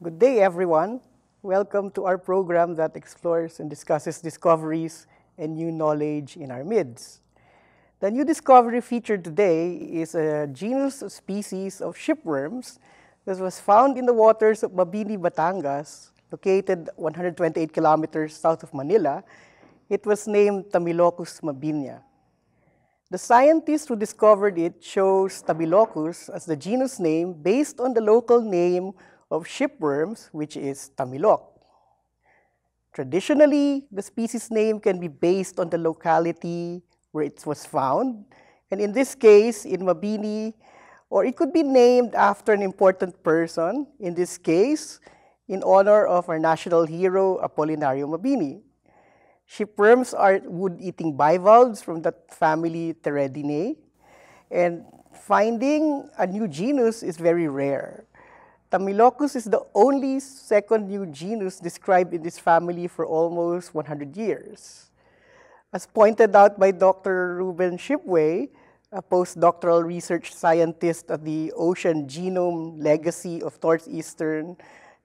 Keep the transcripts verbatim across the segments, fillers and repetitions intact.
Good day, everyone. Welcome to our program that explores and discusses discoveries and new knowledge in our midst. The new discovery featured today is a genus of species of shipworms that was found in the waters of Mabini Batangas, located one hundred twenty-eight kilometers south of Manila. It was named Tamilocus mabinia. The scientist who discovered it chose Tamilocus as the genus name based on the local name of shipworms, which is Tamiloc. Traditionally, the species name can be based on the locality where it was found, and in this case, in Mabini, or it could be named after an important person, in this case, in honor of our national hero, Apolinario Mabini. Shipworms are wood-eating bivalves from the family Teredinidae, and finding a new genus is very rare. Tamilocus is the only second new genus described in this family for almost one hundred years. As pointed out by Doctor Ruben Shipway, a postdoctoral research scientist at the Ocean Genome Legacy of Northeastern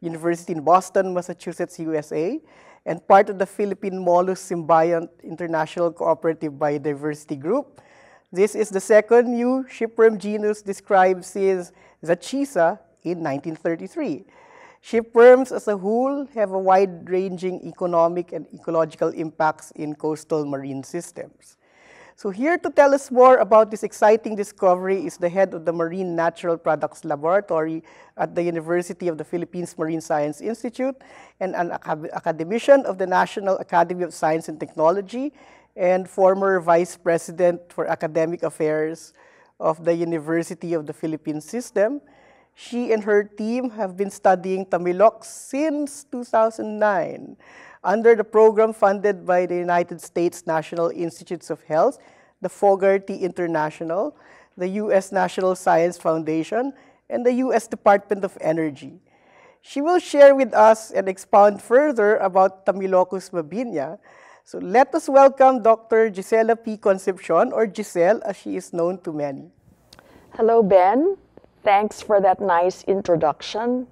University in Boston, Massachusetts, U S A, and part of the Philippine Molluscan Symbiont International Cooperative Biodiversity Group. This is the second new shipworm genus described since Zachisa in nineteen thirty-three. Shipworms as a whole have a wide-ranging economic and ecological impacts in coastal marine systems. So here to tell us more about this exciting discovery is the head of the Marine Natural Products Laboratory at the University of the Philippines Marine Science Institute and an academician of the National Academy of Science and Technology and former Vice President for Academic Affairs of the University of the Philippines System. She and her team have been studying Tamiloc since two thousand nine under the program funded by the United States National Institutes of Health, the Fogarty International, the U S National Science Foundation, and the U S Department of Energy. She will share with us and expound further about Tamilocus mabinia. So let us welcome Doctor Gisela P. Concepcion, or Giselle as she is known to many. Hello, Ben. Thanks for that nice introduction.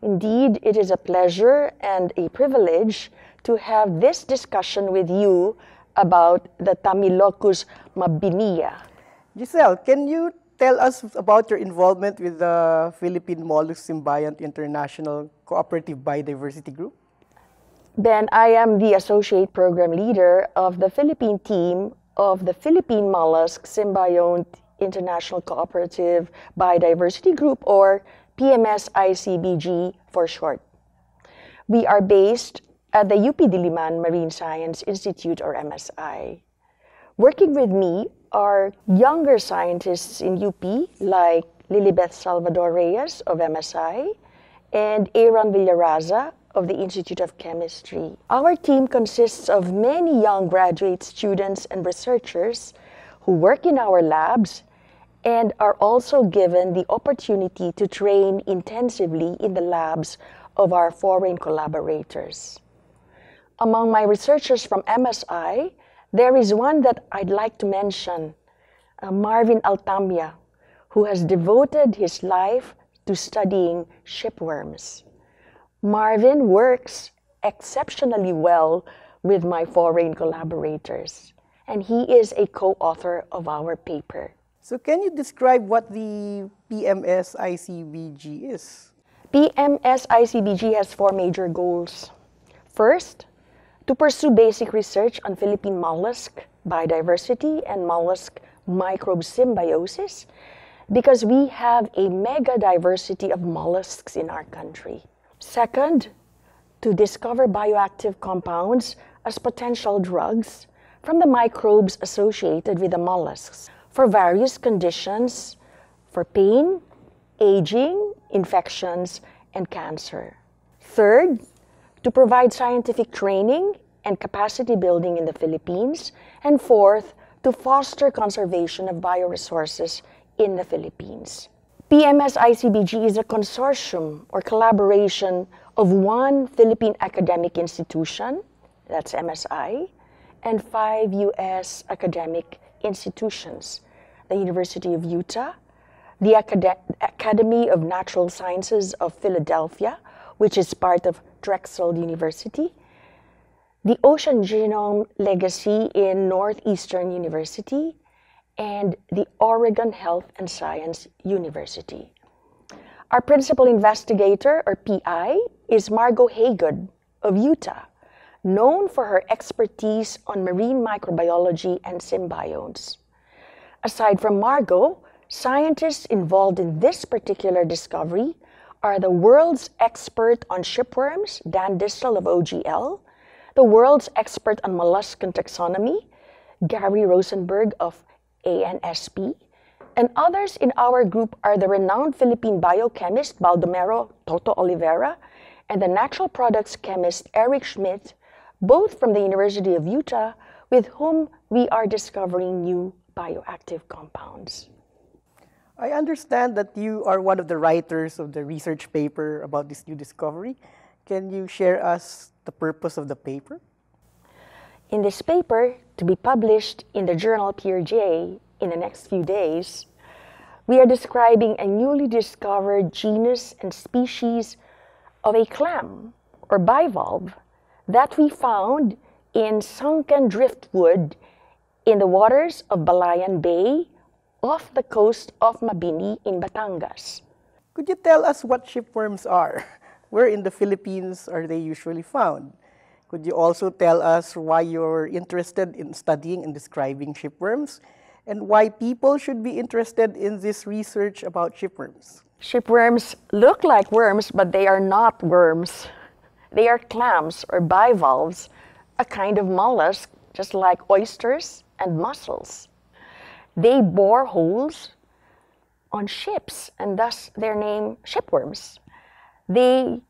Indeed, it is a pleasure and a privilege to have this discussion with you about the Tamilocus mabinia. Giselle, can you tell us about your involvement with the Philippine Molluscan Symbiont International Cooperative Biodiversity Group? Ben, I am the Associate Program Leader of the Philippine team of the Philippine Molluscan Symbiont International Cooperative Biodiversity Group, or P M S I C B G for short. We are based at the U P Diliman Marine Science Institute, or M S I. Working with me are younger scientists in U P, like Lilybeth Salvador Reyes of M S I and Aaron Villaraza of the Institute of Chemistry. Our team consists of many young graduate students and researchers who work in our labs and are also given the opportunity to train intensively in the labs of our foreign collaborators. Among my researchers from M S I, there is one that I'd like to mention, uh, Marvin Altamia, who has devoted his life to studying shipworms. Marvin works exceptionally well with my foreign collaborators, and he is a co-author of our paper. So can you describe what the P M S I C B G is? P M S I C B G has four major goals. First, to pursue basic research on Philippine mollusk biodiversity and mollusk microbe symbiosis, because we have a mega diversity of mollusks in our country. Second, to discover bioactive compounds as potential drugs from the microbes associated with the mollusks for various conditions, for pain, aging, infections, and cancer. Third, to provide scientific training and capacity building in the Philippines. And fourth, to foster conservation of bioresources in the Philippines. P M S I C B G is a consortium or collaboration of one Philippine academic institution, that's M S I, and five U S academic institutions, the University of Utah, the Acad- Academy of Natural Sciences of Philadelphia, which is part of Drexel University, the Ocean Genome Legacy in Northeastern University, and the Oregon Health and Science University. Our principal investigator, or P I, is Margot Haygood of Utah, known for her expertise on marine microbiology and symbionts. Aside from Margot, scientists involved in this particular discovery are the world's expert on shipworms, Dan Distel of O G L, the world's expert on molluscan taxonomy, Gary Rosenberg of A N S P, and others in our group are the renowned Philippine biochemist Baldomero Toto Olivera and the natural products chemist Eric Schmidt, both from the University of Utah, with whom we are discovering new bioactive compounds. I understand that you are one of the writers of the research paper about this new discovery. Can you share us the purpose of the paper? In this paper, to be published in the journal PeerJ in the next few days, we are describing a newly discovered genus and species of a clam, or bivalve, that we found in sunken driftwood in the waters of Balayan Bay off the coast of Mabini in Batangas. Could you tell us what shipworms are? Where in the Philippines are they usually found? Could you also tell us why you're interested in studying and describing shipworms, and why people should be interested in this research about shipworms? Shipworms look like worms, but they are not worms. They are clams or bivalves, a kind of mollusk, just like oysters and mussels. They bore holes on ships, and thus their name, shipworms. They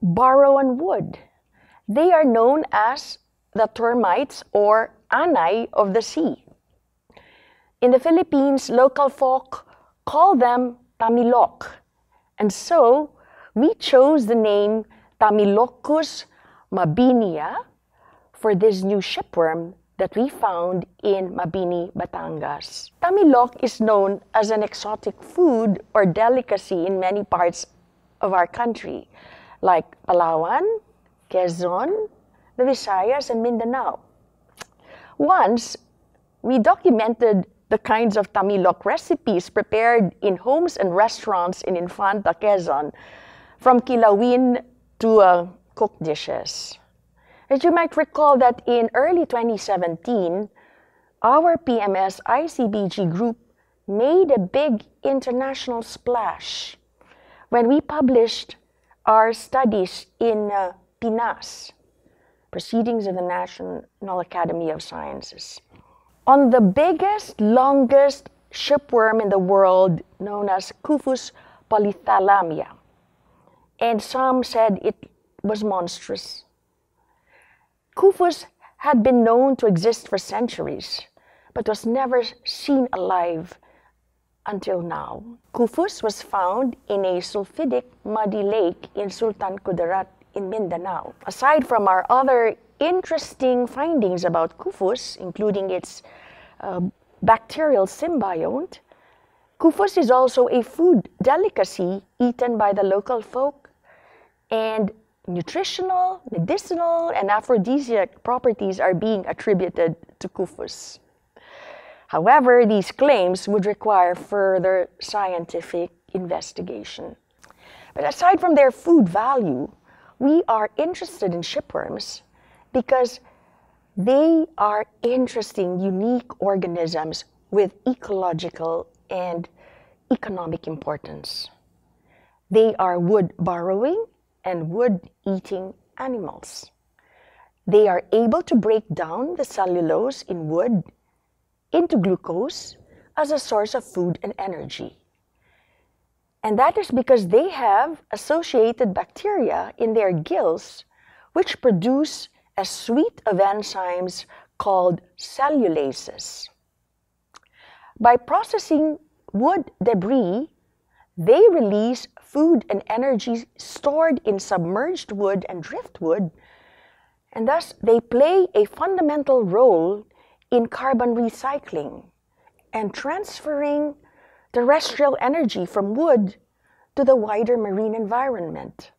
burrow on wood. They are known as the termites or anai of the sea. In the Philippines, local folk call them tamilok, and so we chose the name Tamilocus mabinia for this new shipworm that we found in Mabini, Batangas. Tamilok is known as an exotic food or delicacy in many parts of our country, like Palawan, Quezon, the Visayas, and Mindanao. Once, we documented the kinds of tamilok recipes prepared in homes and restaurants in Infanta, Quezon, from kilawin to uh, cooked dishes. As you might recall, that in early twenty seventeen, our P M S I C B G group made a big international splash when we published our studies in uh, P N A S, Proceedings of the National Academy of Sciences, on the biggest, longest shipworm in the world, known as Kuphus polythalamia. And some said it was monstrous. Kuphus had been known to exist for centuries, but was never seen alive until now. Kuphus was found in a sulfidic muddy lake in Sultan Kudarat in Mindanao. Aside from our other interesting findings about Kuphus, including its uh, bacterial symbiont, Kuphus is also a food delicacy eaten by the local folk, and nutritional, medicinal, and aphrodisiac properties are being attributed to Kuphus. However, these claims would require further scientific investigation. But aside from their food value, we are interested in shipworms because they are interesting, unique organisms with ecological and economic importance. They are wood burrowing and wood eating animals. They are able to break down the cellulose in wood into glucose as a source of food and energy. And that is because they have associated bacteria in their gills, which produce a suite of enzymes called cellulases. By processing wood debris, they release food and energy stored in submerged wood and driftwood, and thus they play a fundamental role in carbon recycling and transferring terrestrial energy from wood to the wider marine environment.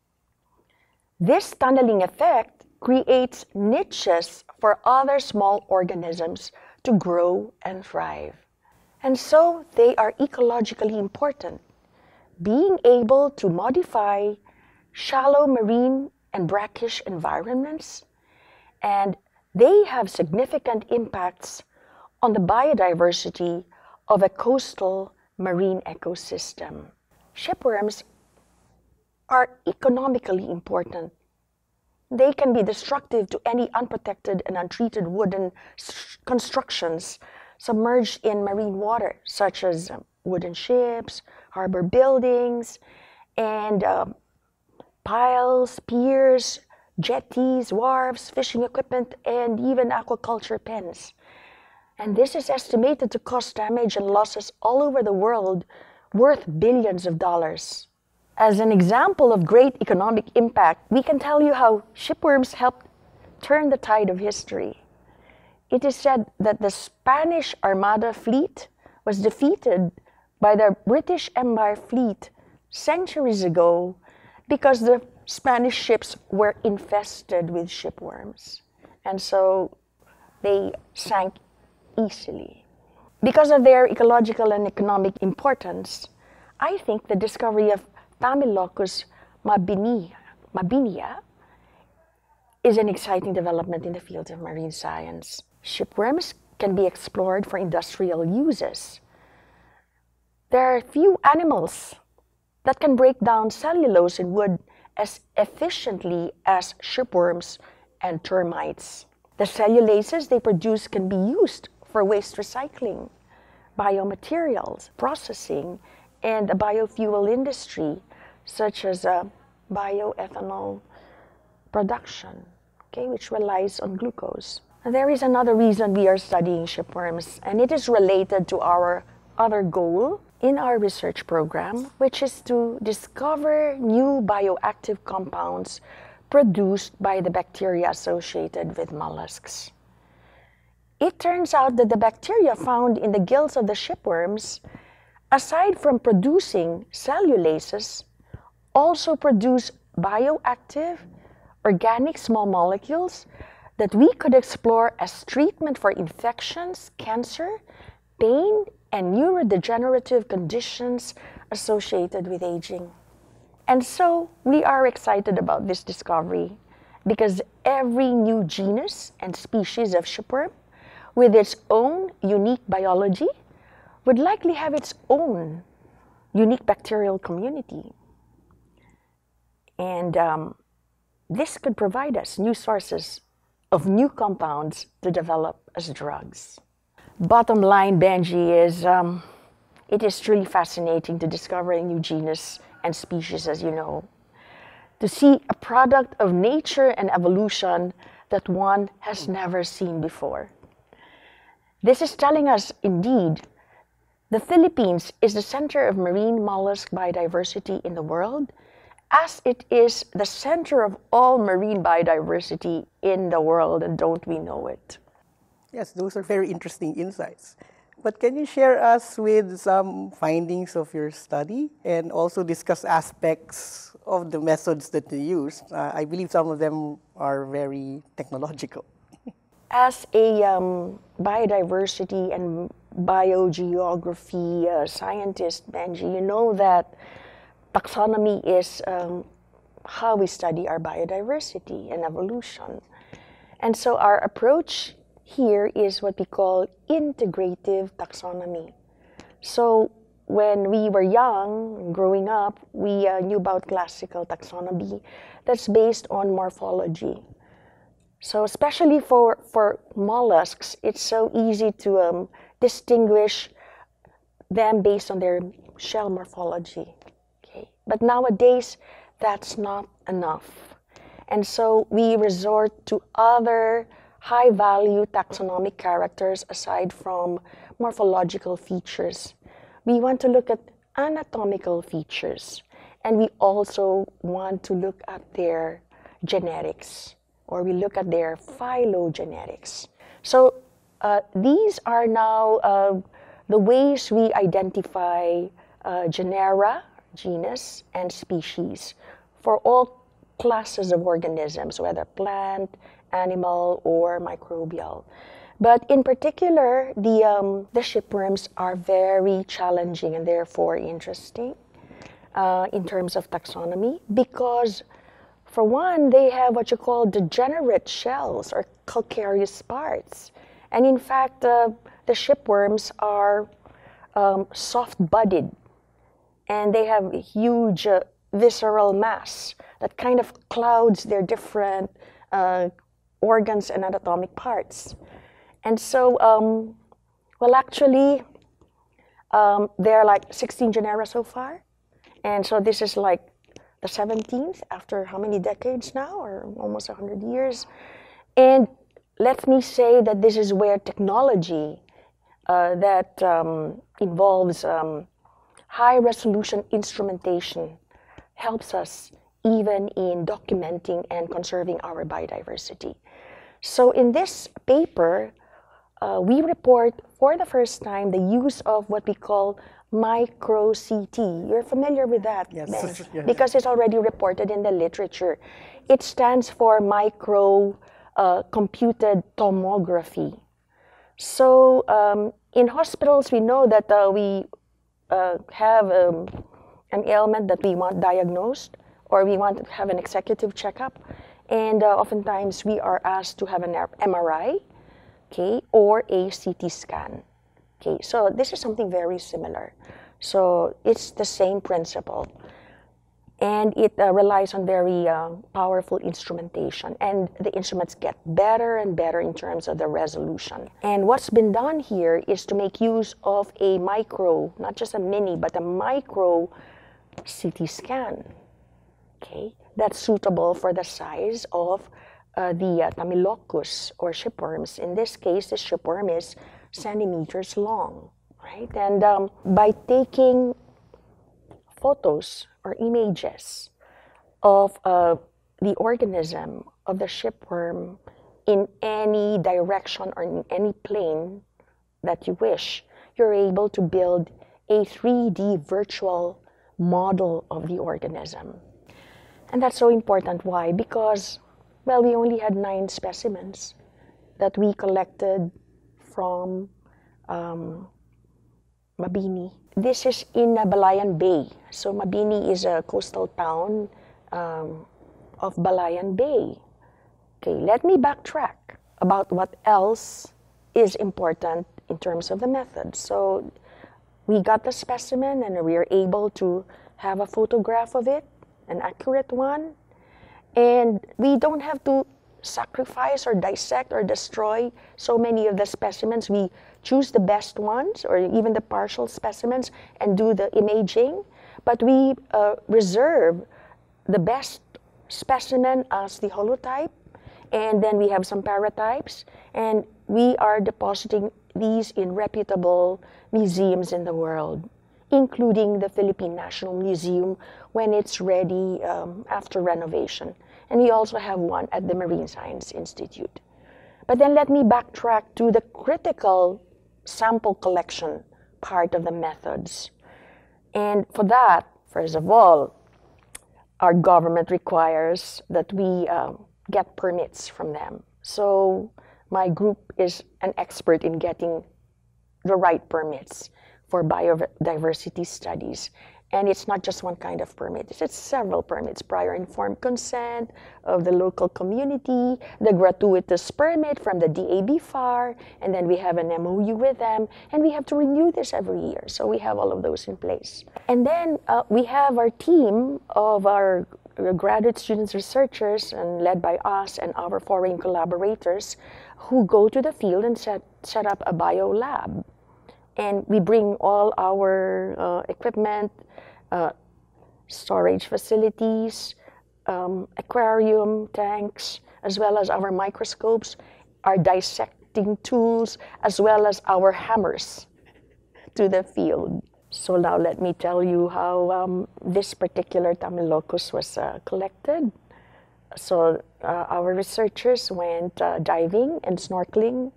This tunneling effect creates niches for other small organisms to grow and thrive. And so they are ecologically important, being able to modify shallow marine and brackish environments, and they have significant impacts on the biodiversity of a coastal marine ecosystem. Shipworms are economically important. They can be destructive to any unprotected and untreated wooden constructions submerged in marine water, such as um, wooden ships, harbor buildings, and um, piles, piers, jetties, wharves, fishing equipment, and even aquaculture pens. And this is estimated to cause damage and losses all over the world worth billions of dollars. As an example of great economic impact, we can tell you how shipworms helped turn the tide of history. It is said that the Spanish Armada fleet was defeated by the British Empire fleet centuries ago because the Spanish ships were infested with shipworms, and so they sank easily. Because of their ecological and economic importance, I think the discovery of Thamylocus mabini, mabinia is an exciting development in the field of marine science. Shipworms can be explored for industrial uses. There are few animals that can break down cellulose in wood as efficiently as shipworms and termites. The cellulases they produce can be used for waste recycling, biomaterials processing, and the biofuel industry, such as uh, bioethanol production, okay, which relies on glucose. And there is another reason we are studying shipworms, and it is related to our other goal in our research program, which is to discover new bioactive compounds produced by the bacteria associated with mollusks. It turns out that the bacteria found in the gills of the shipworms, aside from producing cellulases, also produce bioactive organic small molecules that we could explore as treatment for infections, cancer, pain, and neurodegenerative conditions associated with aging. And so we are excited about this discovery because every new genus and species of shipworm with its own unique biology would likely have its own unique bacterial community. And um, this could provide us new sources of new compounds to develop as drugs. Bottom line, Benji, is um, it is truly fascinating to discover a new genus and species, as you know, to see a product of nature and evolution that one has never seen before. This is telling us, indeed, the Philippines is the center of marine mollusk biodiversity in the world, as it is the center of all marine biodiversity in the world, and don't we know it? Yes, those are very interesting insights. But can you share us with some findings of your study and also discuss aspects of the methods that you use? Uh, I believe some of them are very technological. As a um, biodiversity and biogeography uh, scientist, Benji, you know that taxonomy is um, how we study our biodiversity and evolution. And so our approach here is what we call integrative taxonomy. So when we were young, growing up, we uh, knew about classical taxonomy that's based on morphology. So especially for, for mollusks, it's so easy to um, distinguish them based on their shell morphology. Okay? But nowadays, that's not enough. And so we resort to other high-value taxonomic characters aside from morphological features. We want to look at anatomical features, and we also want to look at their genetics, or we look at their phylogenetics. So uh, these are now uh, the ways we identify uh, genera, genus, and species for all classes of organisms, whether plant, animal, or microbial. But in particular, the, um, the shipworms are very challenging and therefore interesting uh, in terms of taxonomy because, for one, they have what you call degenerate shells or calcareous parts. And in fact, uh, the shipworms are um, soft-bodied, and they have a huge uh, visceral mass that kind of clouds their different uh, organs and anatomic parts. And so, um, well, actually, um, there are like sixteen genera so far. And so this is like the seventeenth after how many decades now, or almost one hundred years. And let me say that this is where technology uh, that um, involves um, high-resolution instrumentation helps us even in documenting and conserving our biodiversity. So in this paper, uh, we report for the first time the use of what we call micro C T. You're familiar with that, yes. Ben, yes. Because it's already reported in the literature. It stands for micro uh, computed tomography. So um, in hospitals, we know that uh, we uh, have um, an ailment that we want diagnosed, or we want to have an executive checkup. And uh, oftentimes we are asked to have an M R I, okay, or a C T scan. Okay, so this is something very similar. So it's the same principle. And it uh, relies on very uh, powerful instrumentation. And the instruments get better and better in terms of the resolution. And what's been done here is to make use of a micro, not just a mini, but a micro C T scan. Okay, that's suitable for the size of uh, the uh, Tamilocus or shipworms. In this case, the shipworm is centimeters long, right? And um, by taking photos or images of uh, the organism of the shipworm in any direction or in any plane that you wish, you're able to build a three D virtual model of the organism. And that's so important. Why? Because, well, we only had nine specimens that we collected from um, Mabini. This is in Balayan Bay. So Mabini is a coastal town um, of Balayan Bay. Okay, let me backtrack about what else is important in terms of the method. So we got the specimen and we were able to have a photograph of it, an accurate one, and we don't have to sacrifice or dissect or destroy so many of the specimens. We choose the best ones or even the partial specimens and do the imaging, but we uh, reserve the best specimen as the holotype, and then we have some paratypes, and we are depositing these in reputable museums in the world, including the Philippine National Museum when it's ready um, after renovation. And we also have one at the Marine Science Institute. But then let me backtrack to the critical sample collection part of the methods. And for that, first of all, our government requires that we uh, get permits from them. So my group is an expert in getting the right permits for biodiversity studies. And it's not just one kind of permit, it's several permits: prior informed consent of the local community, the gratuitous permit from the D A B F A R, and then we have an M O U with them, and we have to renew this every year. So we have all of those in place. And then uh, we have our team of our graduate students, researchers, and led by us and our foreign collaborators who go to the field and set, set up a bio lab. And we bring all our uh, equipment, uh, storage facilities, um, aquarium tanks, as well as our microscopes, our dissecting tools, as well as our hammers to the field. So now let me tell you how um, this particular Tamilocus was uh, collected. So uh, our researchers went uh, diving and snorkeling,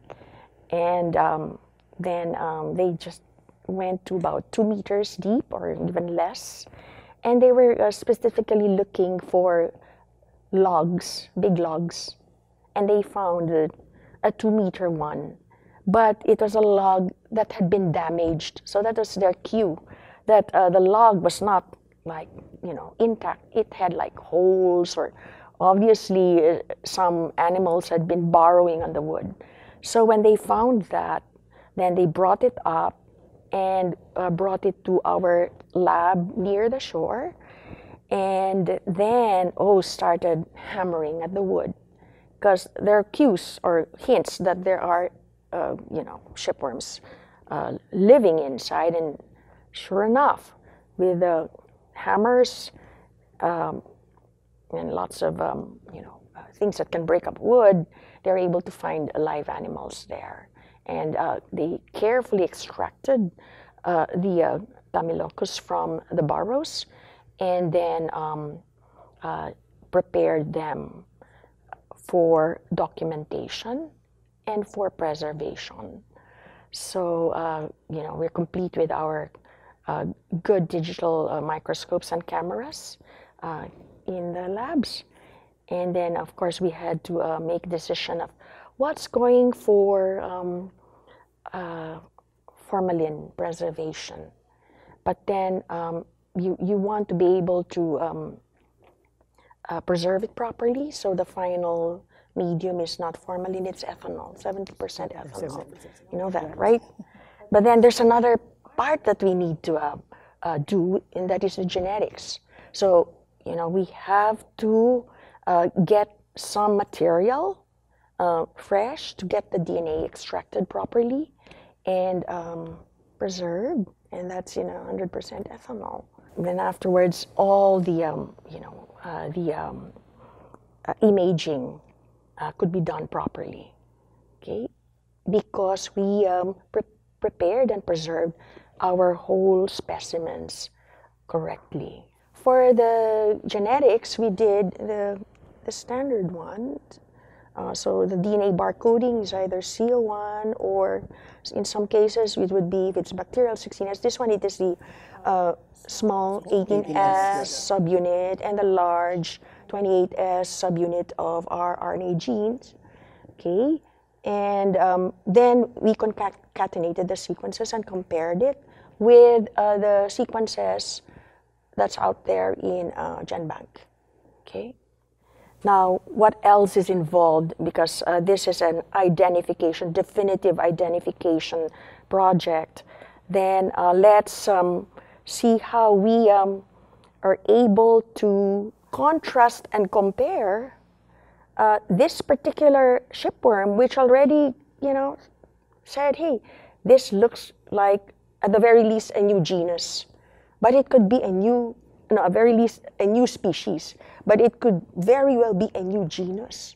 and um, then um, they just went to about two meters deep or even less. And they were uh, specifically looking for logs, big logs, and they found a, a two-meter one. But it was a log that had been damaged, so that was their cue that uh, the log was not, like, you know, intact. It had, like, holes, or obviously uh, some animals had been burrowing on the wood. So when they found that, then they brought it up and uh, brought it to our lab near the shore, and then, oh, started hammering at the wood, because there are cues or hints that there are, uh, you know, shipworms uh, living inside. And sure enough, with the hammers um, and lots of, um, you know, uh, things that can break up wood, they're able to find live animals there. And uh, they carefully extracted uh, the uh, Tamilocus from the burrows, and then um, uh, prepared them for documentation and for preservation. So, uh, you know, we're complete with our uh, good digital uh, microscopes and cameras uh, in the labs. And then, of course, we had to uh, make decision of what's going for um, uh, formalin preservation. But then um, you, you want to be able to um, uh, preserve it properly, so the final medium is not formalin, it's ethanol, seventy percent ethanol. You know that, right? But then there's another part that we need to uh, uh, do, and that is the genetics. So, you know, we have to uh, get some material uh, fresh to get the D N A extracted properly and um, preserved, and that's, you know, one hundred percent ethanol. And then afterwards, all the, um, you know, uh, the um, uh, imaging Uh, could be done properly, okay? Because we um, pre prepared and preserved our whole specimens correctly. For the genetics, we did the, the standard one. Uh, so the D N A barcoding is either C O one, or in some cases it would be, if it's bacterial, sixteen S. This one, it is the uh, small eighteen S subunit and the large twenty-eight S subunit of our R N A genes, okay? And um, then we concatenated the sequences and compared it with uh, the sequences that's out there in uh, GenBank, okay? Now, what else is involved? Because uh, this is an identification, definitive identification project. Then uh, let's um, see how we um, are able to contrast and compare uh, this particular shipworm, which already, you know, said, hey, this looks like, at the very least, a new genus, but it could be a new, no, at very least, a new species, but it could very well be a new genus,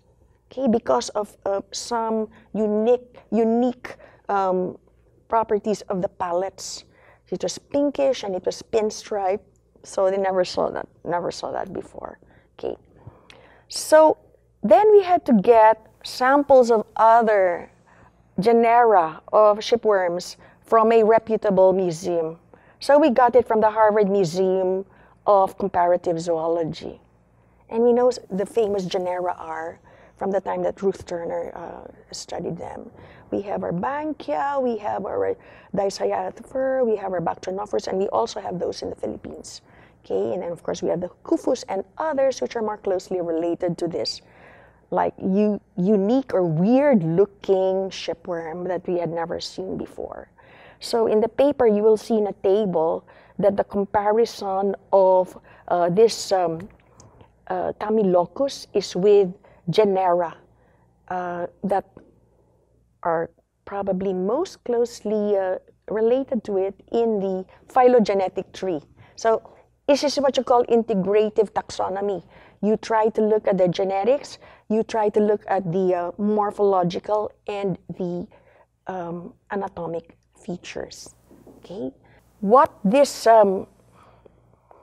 okay, because of uh, some unique, unique um, properties of the palettes. It was pinkish and it was pinstripe. So they never saw that, never saw that before, okay. So then we had to get samples of other genera of shipworms from a reputable museum. So we got it from the Harvard Museum of Comparative Zoology. And we know the famous genera are from the time that Ruth Turner uh, studied them. We have our Bankia, we have our Dicyathophyr, we have our Bactranophores, and we also have those in the Philippines. Okay, and then of course we have the Kuphus and others which are more closely related to this, like u unique or weird-looking shipworm that we had never seen before. So in the paper, you will see in a table that the comparison of uh, this um, uh, Tamilocus is with genera uh, that are probably most closely uh, related to it in the phylogenetic tree. So this is what you call integrative taxonomy. You try to look at the genetics, you try to look at the uh, morphological and the um, anatomic features, okay? What this um,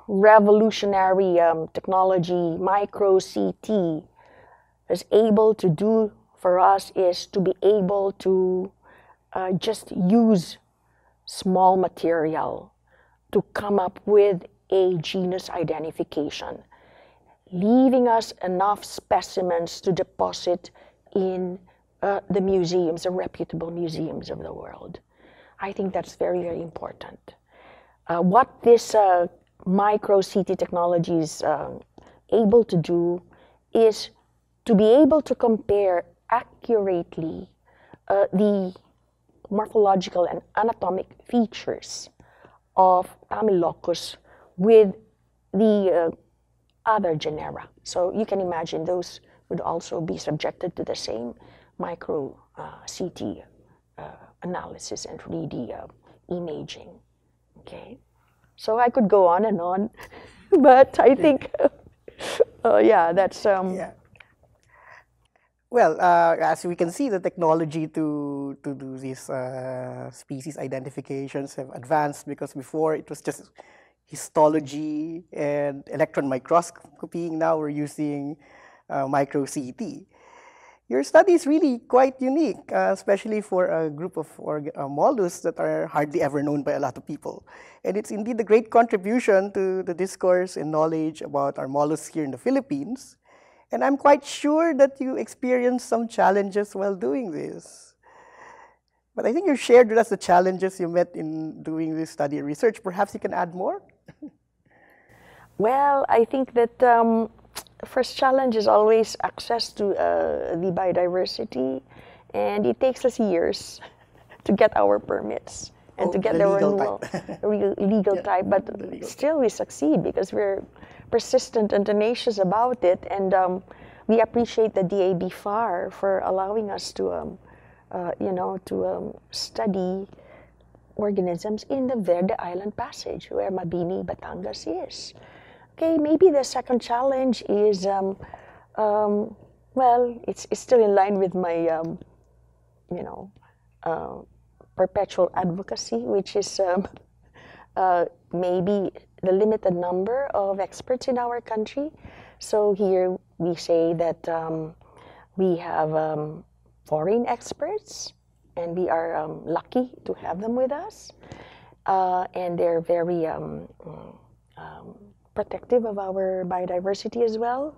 revolutionary um, technology, micro C T, is able to do for us is to be able to uh, just use small material to come up with a genus identification. leaving us enough specimens to deposit in uh, the museums, the reputable museums of the world. I think that's very, very important. Uh, what this uh, micro C T technology is uh, able to do is to be able to compare accurately uh, the morphological and anatomic features of Tamiloccus with the uh, other genera. So you can imagine those would also be subjected to the same micro C T uh, uh, analysis and three D uh, imaging. Okay, so I could go on and on, but I think, uh, yeah, that's. Um, yeah. Well, uh, as we can see, the technology to to do these uh, species identifications have advanced, because before it was just histology and electron microscopy. Now we're using uh, micro C T. Your study is really quite unique, uh, especially for a group of uh, mollusks that are hardly ever known by a lot of people. And it's indeed a great contribution to the discourse and knowledge about our mollusks here in the Philippines. And I'm quite sure that you experienced some challenges while doing this. But I think you shared with us the challenges you met in doing this study and research. Perhaps you can add more? Well, I think that um, the first challenge is always access to uh, the biodiversity. And it takes us years to get our permits and oh, to get the their legal type. Real, legal yeah, type. But legal still type. We succeed because we're persistent and tenacious about it, and um, we appreciate the D A B F A R for allowing us to, um, uh, you know, to um, study organisms in the Verde Island passage, where Mabini Batangas is. Okay, maybe the second challenge is, um, um, well, it's, it's still in line with my, um, you know, uh, perpetual advocacy, which is um, uh, maybe the limited number of experts in our country. So here we say that um, we have um, foreign experts, and we are um, lucky to have them with us. Uh, and they're very um, um, protective of our biodiversity as well.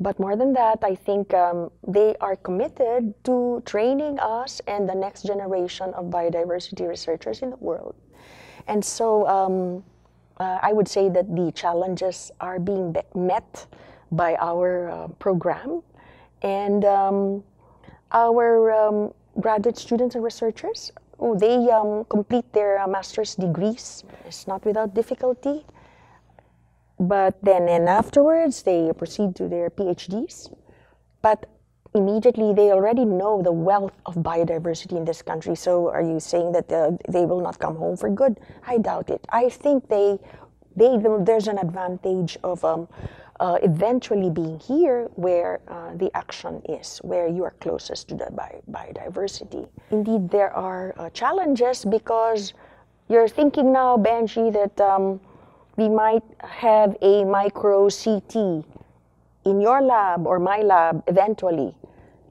But more than that, I think um, they are committed to training us and the next generation of biodiversity researchers in the world. And so, um, Uh, I would say that the challenges are being met by our uh, program, and um, our um, graduate students and researchers, oh, they um, complete their uh, master's degrees. It's not without difficulty, but then and afterwards they proceed to their P H Ds. But immediately they already know the wealth of biodiversity in this country. So are you saying that uh, they will not come home for good? I doubt it. I think they, they there's an advantage of um, uh, eventually being here where uh, the action is, where you are closest to the bi biodiversity. Indeed, there are uh, challenges, because you're thinking now, Benji, that um, we might have a micro C T in your lab or my lab eventually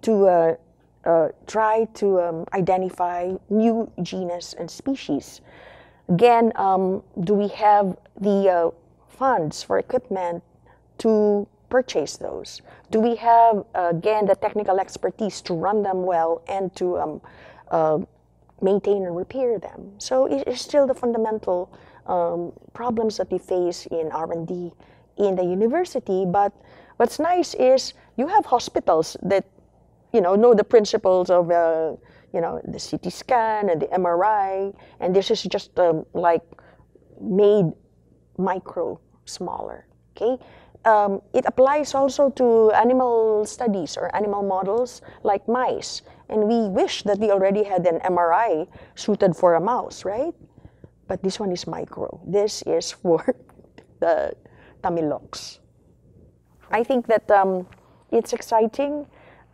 to uh, uh, try to um, identify new genus and species. Again, um, do we have the uh, funds for equipment to purchase those? Do we have, uh, again, the technical expertise to run them well and to um, uh, maintain and repair them? So it is still the fundamental um, problems that we face in R and D in the university. But what's nice is you have hospitals that, you know, know the principles of, uh, you know, the C T scan and the M R I, and this is just um, like made micro smaller. Okay, um, it applies also to animal studies or animal models like mice, and we wish that we already had an M R I suited for a mouse, right? But this one is micro. This is for the Tamilocs. I think that um, it's exciting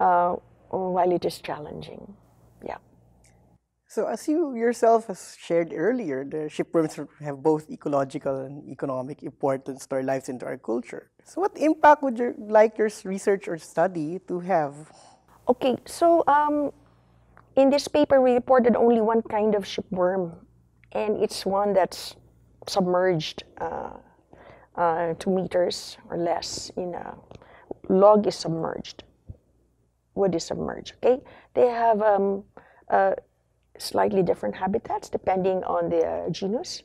uh, while it is challenging, yeah. So as you yourself has shared earlier, the shipworms have both ecological and economic importance to our lives and to our culture. So what impact would you like your research or study to have? Okay, so um, in this paper we reported only one kind of shipworm, and it's one that's submerged uh, uh, two meters or less in a log is submerged, wood is submerged, okay? They have um, uh, slightly different habitats depending on the uh, genus.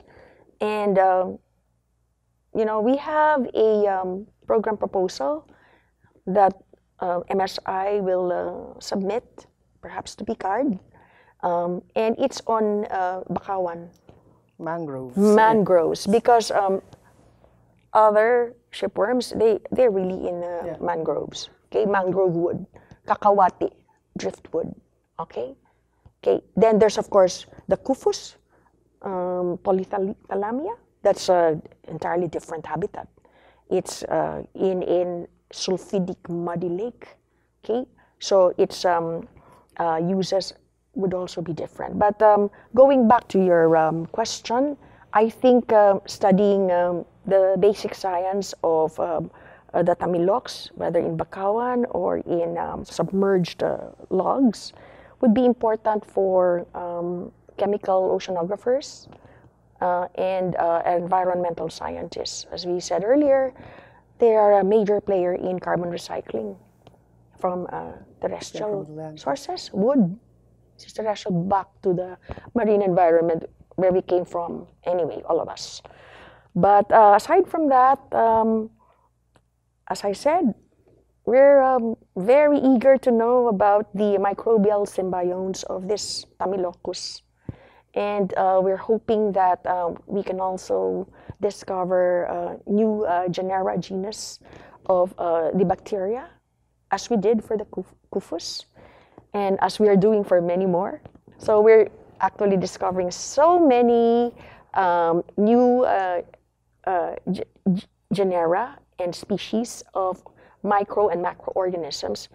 And, um, you know, we have a um, program proposal that uh, M S I will uh, submit, perhaps to P I C A R D, um, and it's on uh, Bacawan. Mangroves. Mangroves, because um, other shipworms, they, they're really in uh, yeah. mangroves. Okay, mangrove wood, kakawati, driftwood, okay? Okay, then there's, of course, the Kuphus um, polythalamia. That's an entirely different habitat. It's uh, in, in sulfidic muddy lake, okay? So it's um, uh, uses would also be different. But um, going back to your um, question, I think uh, studying um, the basic science of um, uh, the Tamiloks, whether in Bacawan or in um, submerged uh, logs, would be important for um, chemical oceanographers uh, and uh, environmental scientists. As we said earlier, they are a major player in carbon recycling from uh, terrestrial sources, wood, terrestrial back to the marine environment where we came from anyway, all of us. But uh, aside from that, um, as I said, we're um, very eager to know about the microbial symbionts of this Tamilokus. And uh, we're hoping that uh, we can also discover uh, new uh, genera, genus of uh, the bacteria, as we did for the Kuphus, and as we are doing for many more. So we're actually discovering so many um, new uh, uh, genera and species of micro and macroorganisms.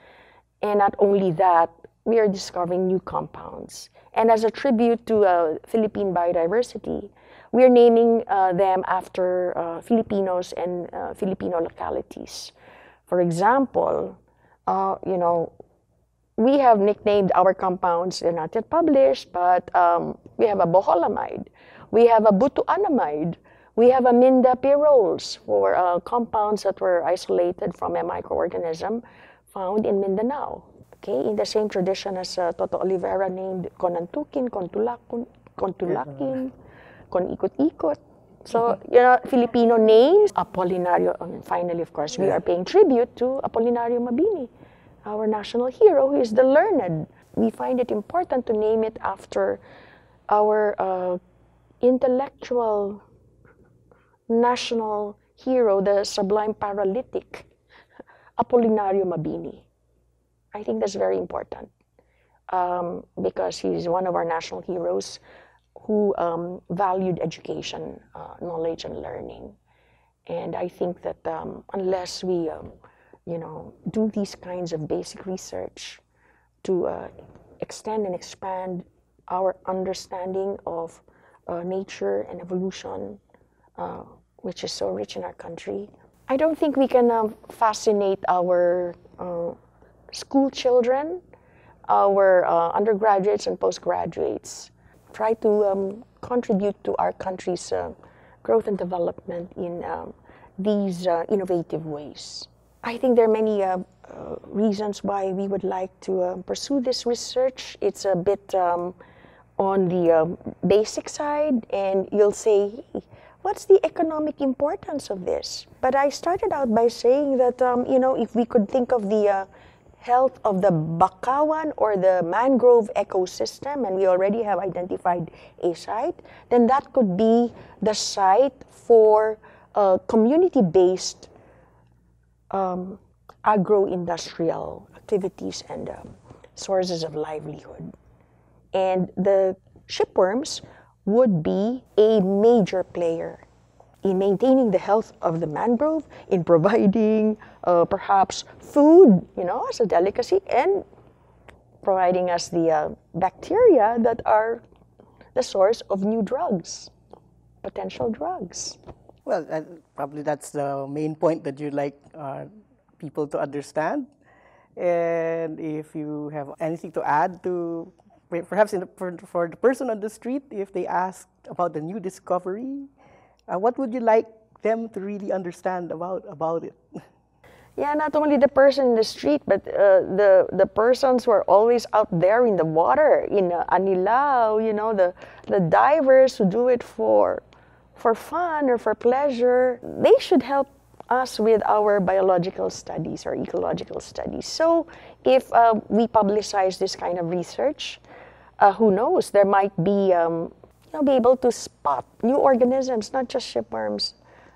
And not only that, we are discovering new compounds. And as a tribute to uh, Philippine biodiversity, we are naming uh, them after uh, Filipinos and uh, Filipino localities. For example, uh, you know, we have nicknamed our compounds, they're not yet published, but um, we have a boholamide, we have a butuanamide, we have a mindapirols for uh, compounds that were isolated from a microorganism found in Mindanao. Okay, in the same tradition as uh, Toto Olivera named konantukin, kontulakun, kontulakin, konikot-ikot. So, you know, Filipino names, Apolinario, and finally, of course, we are paying tribute to Apolinario Mabini, our national hero, who is the learned. We find it important to name it after our uh, intellectual national hero, the sublime paralytic, Apolinario Mabini. I think that's very important um, because he's one of our national heroes who um, valued education, uh, knowledge, and learning. And I think that um, unless we um, you know, do these kinds of basic research to uh, extend and expand our understanding of uh, nature and evolution, uh, which is so rich in our country. I don't think we can um, fascinate our uh, school children, our uh, undergraduates and postgraduates. Try to um, contribute to our country's uh, growth and development in um, these uh, innovative ways. I think there are many uh, uh, reasons why we would like to uh, pursue this research. It's a bit um, on the um, basic side, and you'll say, hey, what's the economic importance of this? But I started out by saying that, um, you know, if we could think of the uh, health of the Bacawan or the mangrove ecosystem, and we already have identified a site, then that could be the site for uh, community-based Um, agro-industrial activities and um, sources of livelihood. And the shipworms would be a major player in maintaining the health of the mangrove, in providing uh, perhaps food, you know, as a delicacy, and providing us the uh, bacteria that are the source of new drugs, potential drugs. Well, uh, probably that's the main point that you'd like uh, people to understand. And if you have anything to add to, perhaps in the, for, for the person on the street, if they ask about the new discovery, uh, what would you like them to really understand about about it. Yeah, not only the person in the street, but uh, the the persons who are always out there in the water, in uh, Anilao, you know, the the divers who do it for for fun or for pleasure. They should help us with our biological studies or ecological studies. So if uh, we publicize this kind of research, uh, who knows, there might be, um, you know, be able to spot new organisms, not just shipworms,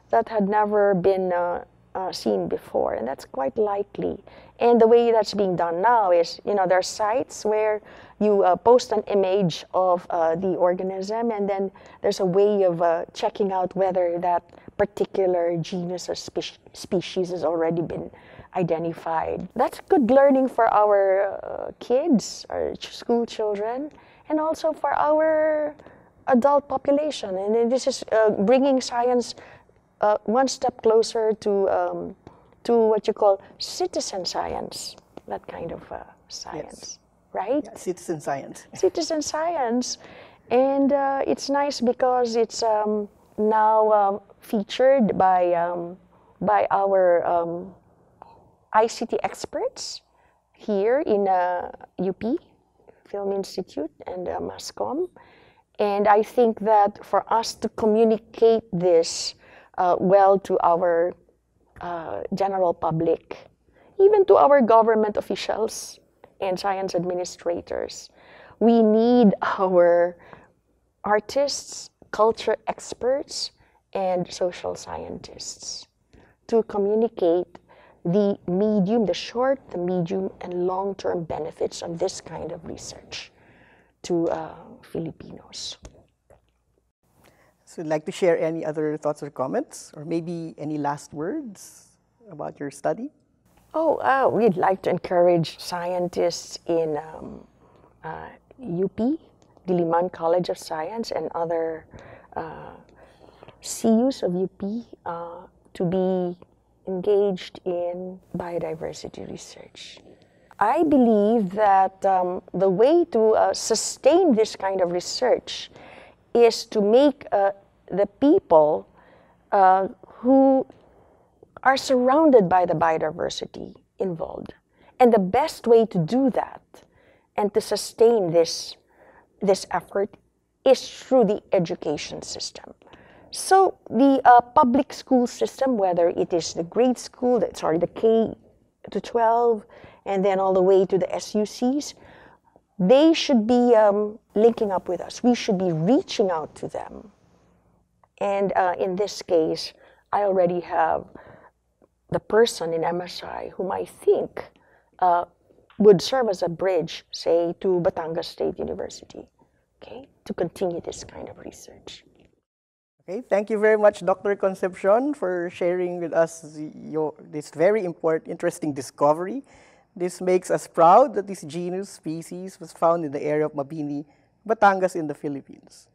that had never been uh, Uh, seen before, and that's quite likely. And the way that's being done now is, you know, there are sites where you uh, post an image of uh, the organism, and then there's a way of uh, checking out whether that particular genus or spe species has already been identified. That's good learning for our uh, kids, our school children, and also for our adult population. And this is uh, bringing science Uh, one step closer to um, to what you call citizen science, that kind of uh, science, yes. Right? Yeah, citizen science. Citizen science, and uh, it's nice because it's um, now uh, featured by um, by our um, I C T experts here in uh, U P, Film Institute, and uh, MASCOM, and I think that for us to communicate this Uh, well to our uh, general public, even to our government officials and science administrators. We need our artists, culture experts, and social scientists to communicate the medium, the short, the medium, and long-term benefits of this kind of research to uh, Filipinos. So, would you like to share any other thoughts or comments, or maybe any last words about your study? Oh, uh, we'd like to encourage scientists in um, uh, U P, Diliman College of Science, and other uh, C Us of U P uh, to be engaged in biodiversity research. I believe that um, the way to uh, sustain this kind of research is to make uh, the people uh, who are surrounded by the biodiversity involved. And the best way to do that and to sustain this, this effort is through the education system. So the uh, public school system, whether it is the grade school, the, sorry, the K to twelve, and then all the way to the S U Cs, they should be um, linking up with us. We should be reaching out to them. And uh, in this case, I already have the person in M S I whom I think uh, would serve as a bridge, say, to Batangas State University, okay, to continue this kind of research. Okay, thank you very much, Doctor Concepcion, for sharing with us your, this very important, interesting discovery. This makes us proud that this genus species was found in the area of Mabini, Batangas in the Philippines.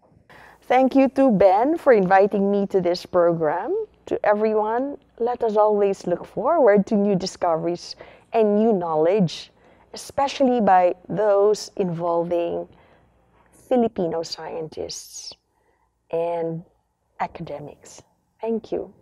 Thank you to Ben for inviting me to this program. To everyone, let us always look forward to new discoveries and new knowledge, especially by those involving Filipino scientists and academics. Thank you.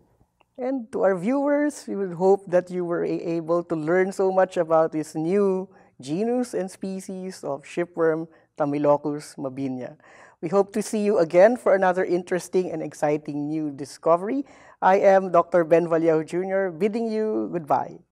And to our viewers, we would hope that you were able to learn so much about this new genus and species of shipworm Tamilocus mabinia. We hope to see you again for another interesting and exciting new discovery. I am Doctor Ben Vallejo Junior bidding you goodbye.